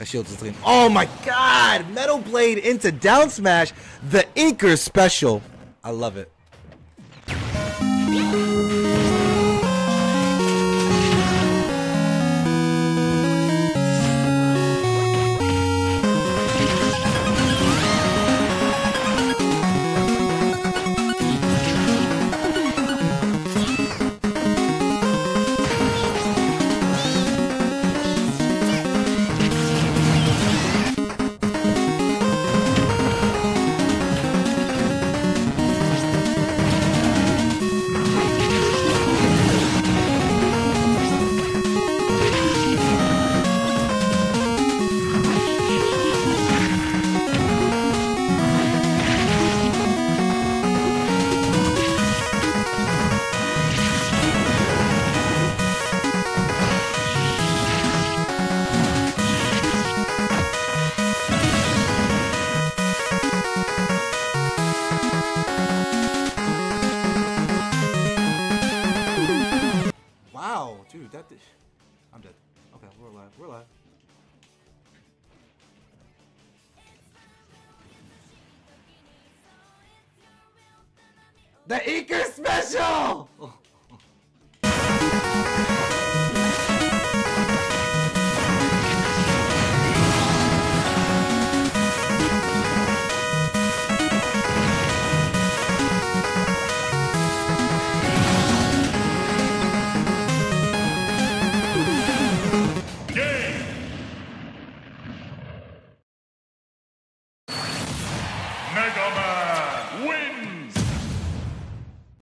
That shields is lean. Oh my god! Metal Blade into down smash. The Inker special. I love it. Dude, that dish. I'm dead. Okay, we're alive. We're alive. The Inker special! Oh.